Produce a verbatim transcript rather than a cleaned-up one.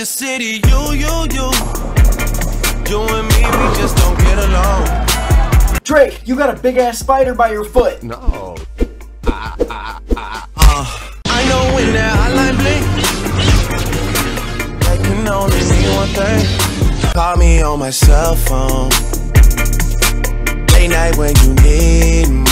the city, you, you, you. You and me, we just don't get along. Drake, you got a big ass spider by your foot. No. I, I, I, uh, I know when that hotline bling, I can only see one thing. Call me on my cell phone. Late night when you need me.